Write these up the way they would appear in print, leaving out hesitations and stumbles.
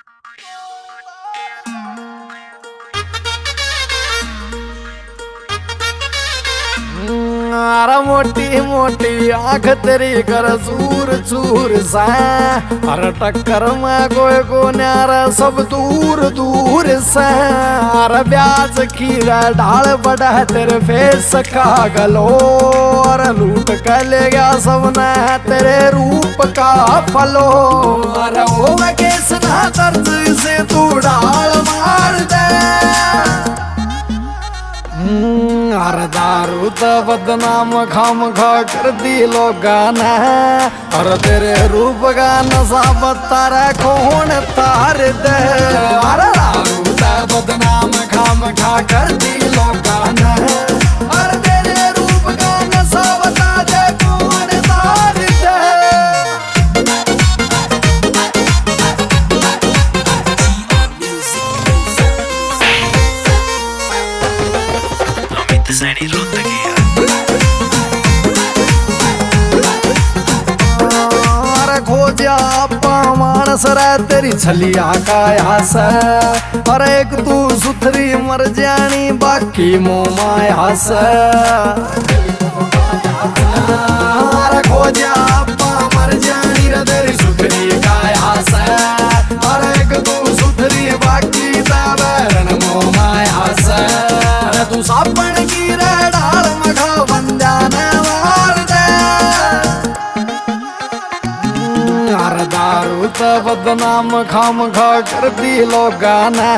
अरे मोटी मोटी आँख तेरी कर चूर चूर सा, अरे टक्कर में कोई को न्यारा सब दूर दूर सा। अरे ब्याज खीरा ढाल बड़ा तेरे फेस का गलो, अरे लूट कर ले गया सबने तेरे रूप का फलो। अरे ओ केस ना दर्द से तू ढाल मार दे, अरे दारू तो बदनाम खाम खा कर दी लो गाना। अरे तेरे रूप का नशा बतारा कौन तार दे, अरे दारू तो बदनाम खाम खा कर दी लो गाना। अरे तेरे रूप का नशा बता दे कौन तार दे। तेरी छलिया का आस, और एक तू सुथरी मर जानी बाकी मोमाया हस। खोजा मर जानी तेरी सुथरी का आस, और एक तू सुथरी बाकी तरण मोमाया हस। तू सापन की डाल मखा बंदा न मार दे, अरे दारू तो बदनाम खाम खा कर दी लो गाना।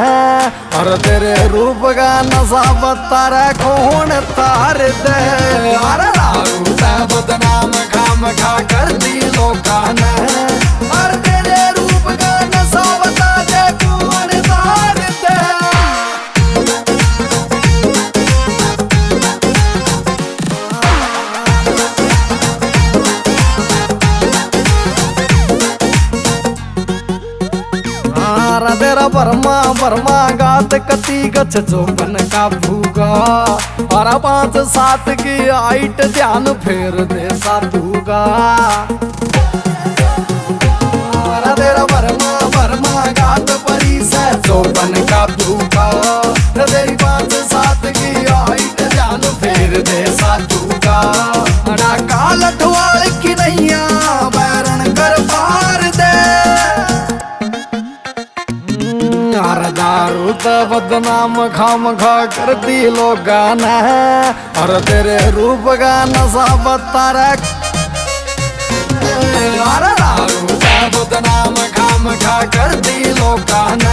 अरे तेरे रूप का नशा बतारा कौन तार दे, अरे दारू तो बदनाम खाम खा कर दी लो गाना। अरे तेरे रूप का नशा बता दे कौन तार दे। तेरा बर्मा बर्मा गात कती गच चौपन का भूगा, और 5-7 की आइट ध्यान फेर दे साधूगा। तेरा बर्मा बर्मा गात परी से चौपन का भूगा, तेरी 5-7 की आइट ध्यान फेर दे साधूगा। ना काल ठुआल की नैया बैरण कर पार दे, अरे दारू तो बदनाम खाम खा कर दी लो गाना। अरे तेरे रूप का नशा बतारा, अरे दारू तो बदनाम खाम खा कर दी लो गाना।